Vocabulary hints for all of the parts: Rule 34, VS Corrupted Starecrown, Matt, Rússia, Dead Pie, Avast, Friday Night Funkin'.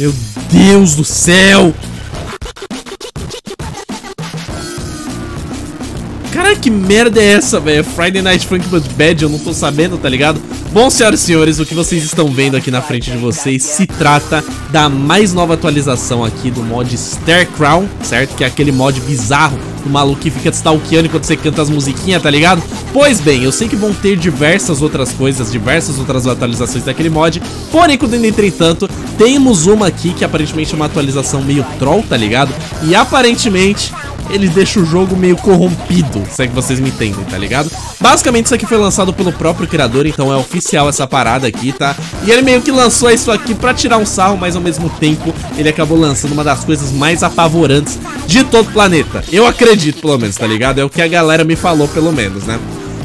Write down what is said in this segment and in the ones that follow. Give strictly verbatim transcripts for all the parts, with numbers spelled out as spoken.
Meu Deus do céu! Caralho, que merda é essa, velho? Friday Night Funkin' But Bad, eu não tô sabendo, tá ligado? Bom, senhoras e senhores, o que vocês estão vendo aqui na frente de vocês se trata da mais nova atualização aqui do mod Starecrown, certo? Que é aquele mod bizarro do maluco que fica te stalkeando enquanto você canta as musiquinhas, tá ligado? Pois bem, eu sei que vão ter diversas outras coisas, diversas outras atualizações daquele mod, porém, contudo, entretanto, temos uma aqui que aparentemente é uma atualização meio troll, tá ligado? E aparentemente... ele deixa o jogo meio corrompido, se é que vocês me entendem, tá ligado? Basicamente isso aqui foi lançado pelo próprio criador, então é oficial essa parada aqui, tá? E ele meio que lançou isso aqui pra tirar um sarro, mas ao mesmo tempo ele acabou lançando uma das coisas mais apavorantes de todo o planeta. Eu acredito, pelo menos, tá ligado? É o que a galera me falou, pelo menos, né?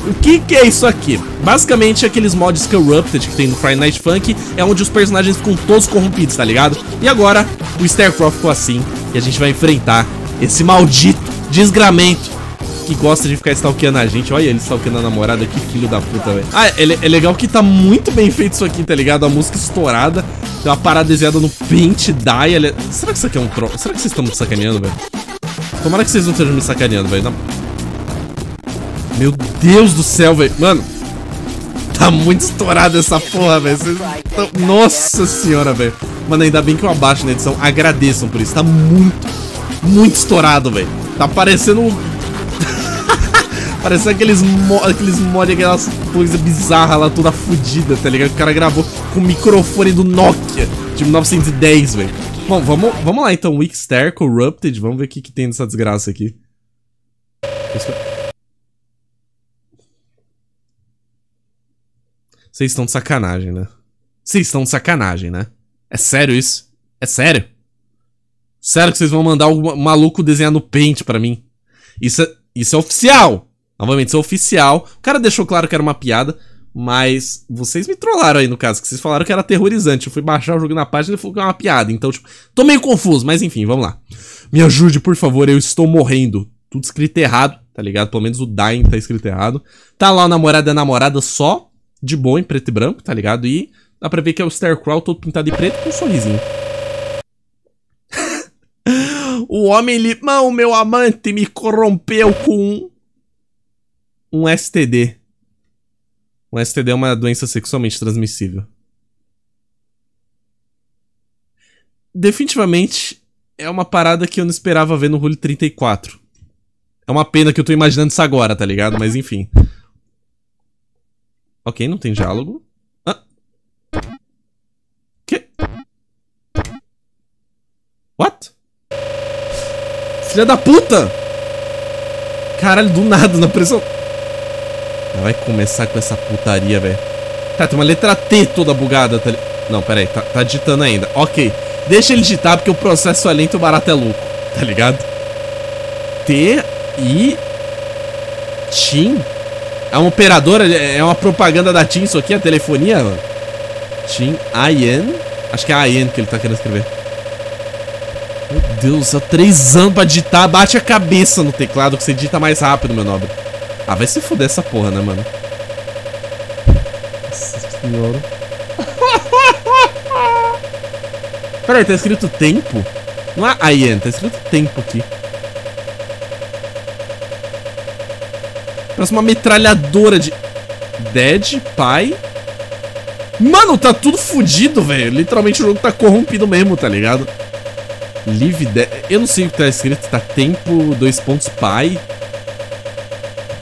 O que que é isso aqui? Basicamente, aqueles mods Corrupted que tem no Friday Night Funkin' é onde os personagens ficam todos corrompidos, tá ligado? E agora, o Starecrown ficou assim, e a gente vai enfrentar esse maldito desgramento que gosta de ficar stalkeando a gente. Olha ele stalkeando a namorada, que filho da puta, velho. Ah, é, é legal que tá muito bem feito isso aqui, tá ligado? A música estourada, tem uma parada desenhada no Paint Die. Ele... será que isso aqui é um troll? Será que vocês estão me sacaneando, velho? Tomara que vocês não estejam me sacaneando, velho. Não... meu Deus do céu, velho. Mano, tá muito estourada essa porra, velho. Vocês tão... nossa senhora, velho. Mano, ainda bem que eu abaixo na edição. Agradeçam por isso, tá muito... muito estourado, velho. Tá parecendo... parecendo aqueles mo... aqueles mod, aquelas coisas bizarras lá, toda fodida, tá ligado? O cara gravou com o microfone do Nokia de mil novecentos e dez, velho. Bom, vamos, vamos lá então. Weak Stare, Corrupted. Vamos ver o que, que tem nessa desgraça aqui. Vocês estão de sacanagem, né? Vocês estão de sacanagem, né? É sério isso? É sério? Sério que vocês vão mandar o maluco desenhar no Paint pra mim? Isso é, isso é oficial! Novamente, isso é oficial. O cara deixou claro que era uma piada, mas vocês me trollaram aí, no caso, que vocês falaram que era aterrorizante. Eu fui baixar o jogo na página e ele falou que era uma piada. Então, tipo, tô meio confuso, mas enfim, vamos lá. Me ajude, por favor, eu estou morrendo. Tudo escrito errado, tá ligado? Pelo menos o dying tá escrito errado. Tá lá o namorado e a namorada só de boa, em preto e branco, tá ligado? E dá pra ver que é o Starecrown todo pintado de preto com um sorrisinho. O homem limão, meu amante, me corrompeu com um... um S T D. Um S T D é uma doença sexualmente transmissível. Definitivamente é uma parada que eu não esperava ver no Rule trinta e quatro. É uma pena que eu tô imaginando isso agora, tá ligado? Mas enfim. Ok, não tem diálogo. Ah. Que? What? Filha da puta! Caralho, do nada, na pressão. Vai começar com essa putaria, velho. Tá, tem uma letra T toda bugada. Tá li... não, pera aí, tá, tá digitando ainda. Ok, deixa ele digitar porque o processo é lento e o barato é louco, tá ligado? T, I, TIM? É uma operadora, é uma propaganda da TIM isso aqui, a telefonia, mano. TIM, A I N? Acho que é A I N que ele tá querendo escrever. Meu Deus, só três anos pra digitar. Bate a cabeça no teclado que você digita mais rápido, meu nobre. Ah, vai se fuder essa porra, né, mano? Nossa senhora. Pera aí, tá escrito tempo? Não é I N, tá escrito tempo aqui. Parece uma metralhadora de... Dead Pie. Mano, tá tudo fudido, velho. Literalmente o jogo tá corrompido mesmo, tá ligado? Live de... eu não sei o que tá escrito. Tá tempo, dois pontos, pai.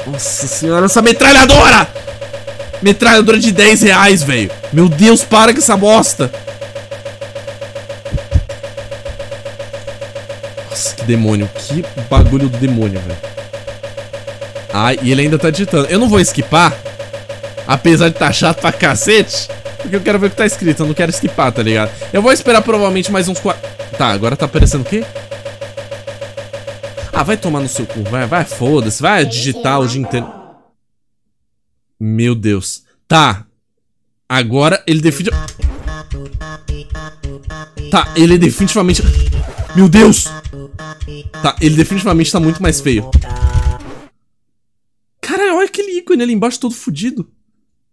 Nossa senhora, essa metralhadora! Metralhadora de dez reais, velho. Meu Deus, para com essa bosta. Nossa, que demônio. Que bagulho do demônio, velho. Ah, e ele ainda tá digitando. Eu não vou esquipar. Apesar de tá chato pra cacete. Porque eu quero ver o que tá escrito. Eu não quero esquipar, tá ligado? Eu vou esperar provavelmente mais uns quatro... tá, agora tá aparecendo o quê? Ah, vai tomar no seu cu, vai, vai, foda-se, vai digitar o dia inteiro. Meu Deus. Tá. Agora ele definitivamente... tá, ele definitivamente... meu Deus! Tá, ele definitivamente tá muito mais feio. Caralho, olha aquele ícone ali embaixo todo fudido.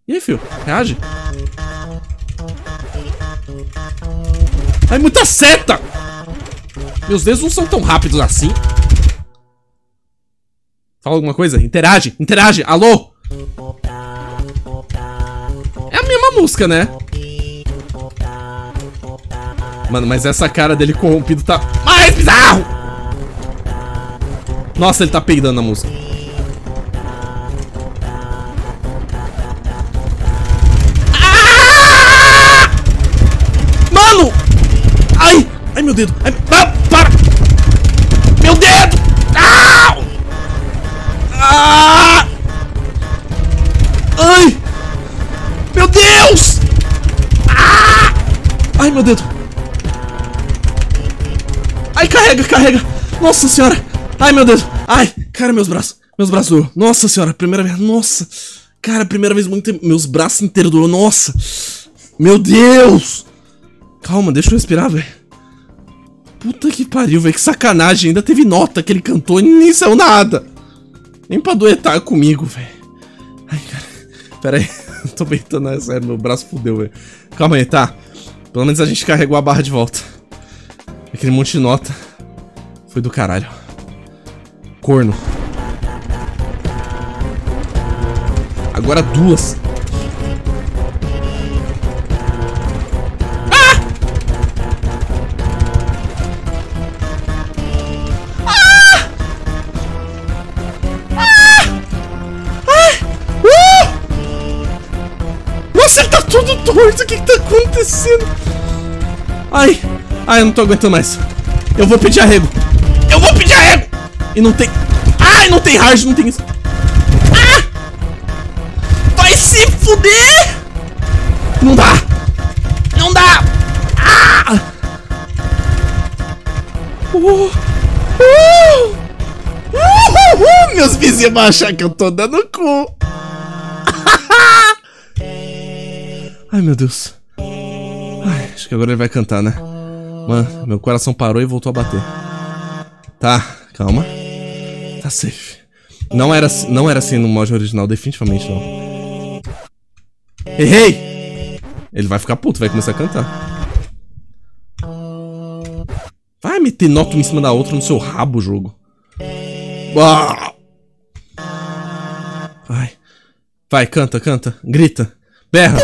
E aí, filho? Reage? Ai, muita seta! Meus dedos não são tão rápidos assim. Fala alguma coisa? Interage, interage, alô? É a mesma música, né? Mano, mas essa cara dele corrompido tá mais bizarro! Nossa, ele tá peidando a música. Ah! Mano! Ai! Ai, meu dedo! Ai, para! para. Meu dedo! Ah! Ah! Ai! Meu Deus! Ah! Ai, meu dedo! Ai, carrega, carrega. Nossa senhora. Ai, meu Deus. Ai, cara, meus braços. Meus braços doeu. Nossa senhora, primeira vez. Nossa. Cara, primeira vez muito tempo. Meus braços inteiros doeu. Nossa. Meu Deus. Calma, deixa eu respirar, velho. Puta que pariu, velho. Que sacanagem. Ainda teve nota que ele cantou e nem saiu nada. Nem pra duetar comigo, velho. Ai, cara. Pera aí. Tô beitando essa. Meu braço fudeu, velho. Calma aí, tá. Pelo menos a gente carregou a barra de volta. Aquele monte de nota foi do caralho. Corno. Agora duas. Ah! Ah! Ah! Ah! Uh! Nossa, tá tudo torto. O que que tá acontecendo? Ai. Ai, eu não tô aguentando mais. Eu vou pedir arrego. Eu vou pedir arrego. E não tem... Ai, não tem hard, não tem isso. Ah! Vai se fuder. Não dá. Não dá. Ah! Uh! Uh! Uh! Meus vizinhos vão achar que eu tô dando cu. Ai, meu Deus. Ai, acho que agora ele vai cantar, né? Mano, meu coração parou e voltou a bater. Tá, calma. Tá safe. Não era, não era assim no mod original, definitivamente não. Errei! Ele vai ficar puto, vai começar a cantar. Vai meter nota uma em cima da outra no seu rabo, jogo. Vai. Vai, canta, canta. Grita. Berra.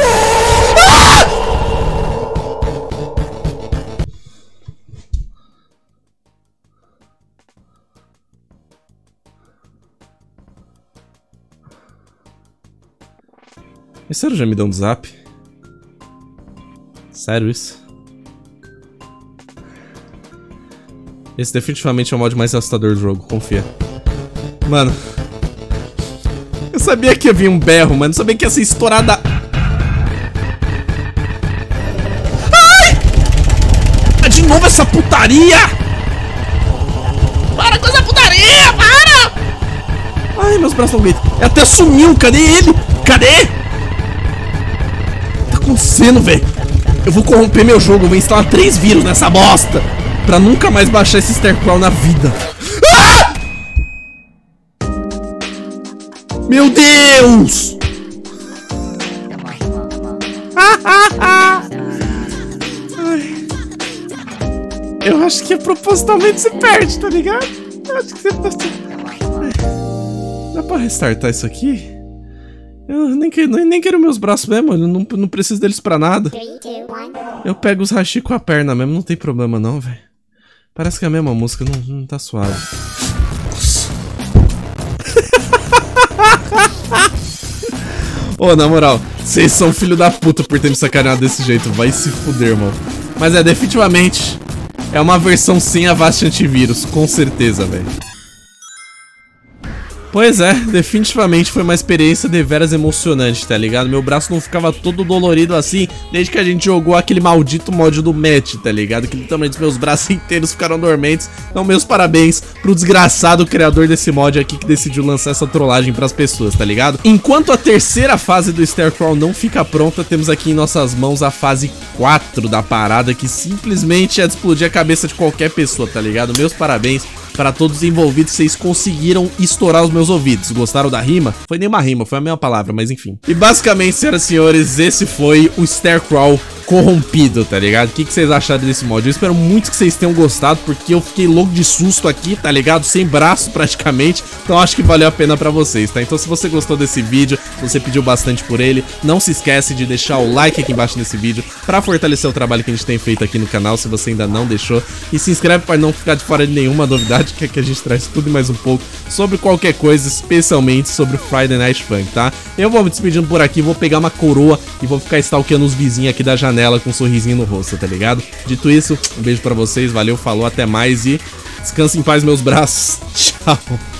É sério, já me deu um zap? Sério isso? Esse definitivamente é o mod mais assustador do jogo, confia. Mano, eu sabia que ia vir um berro, mano. Eu sabia que ia ser estourada. Ai! Ah, de novo essa putaria! Para com essa putaria! Para! Ai, meus braços estão doendo. Até sumiu, cadê ele? Cadê? Acontecendo, velho? Eu vou corromper meu jogo, eu vou instalar três vírus nessa bosta pra nunca mais baixar esse Starecrown na vida. Ah! Meu Deus! Eu acho que propositalmente se perde, tá ligado? Eu acho que você pode... Dá pra restartar isso aqui? Eu nem quero, nem quero meus braços mesmo, eu não, não preciso deles pra nada. Eu pego os hashi com a perna mesmo, não tem problema não, velho. Parece que é a mesma música, não, não tá suave. Ô, oh, na moral, vocês são filho da puta por ter me sacaneado desse jeito, vai se fuder, irmão. Mas é, definitivamente, é uma versão sem Avast antivírus, com certeza, velho. Pois é, definitivamente foi uma experiência deveras emocionante, tá ligado? Meu braço não ficava todo dolorido assim desde que a gente jogou aquele maldito mod do Matt, tá ligado? Que literalmente meus braços inteiros ficaram dormentes. Então meus parabéns pro desgraçado criador desse mod aqui que decidiu lançar essa trollagem pras pessoas, tá ligado? Enquanto a terceira fase do Starecrown não fica pronta, temos aqui em nossas mãos a fase quatro da parada, que simplesmente é de explodir a cabeça de qualquer pessoa, tá ligado? Meus parabéns para todos os envolvidos, vocês conseguiram estourar os meus ouvidos. Gostaram da rima? Foi nem uma rima, foi a mesma palavra, mas enfim. E basicamente, senhoras e senhores, esse foi o Starecrown corrompido, tá ligado? O que, que vocês acharam desse mod? Eu espero muito que vocês tenham gostado, porque eu fiquei louco de susto aqui, tá ligado? Sem braço praticamente, então acho que valeu a pena pra vocês, tá? Então se você gostou desse vídeo, se você pediu bastante por ele, não se esquece de deixar o like aqui embaixo nesse vídeo pra fortalecer o trabalho que a gente tem feito aqui no canal, se você ainda não deixou, e se inscreve pra não ficar de fora de nenhuma novidade, que aqui a gente traz tudo e mais um pouco sobre qualquer coisa, especialmente sobre o Friday Night Funkin', tá? Eu vou me despedindo por aqui, vou pegar uma coroa e vou ficar stalkeando os vizinhos aqui da janela com um sorrisinho no rosto, tá ligado? Dito isso, um beijo pra vocês, valeu, falou, até mais e descanse em paz meus braços, tchau!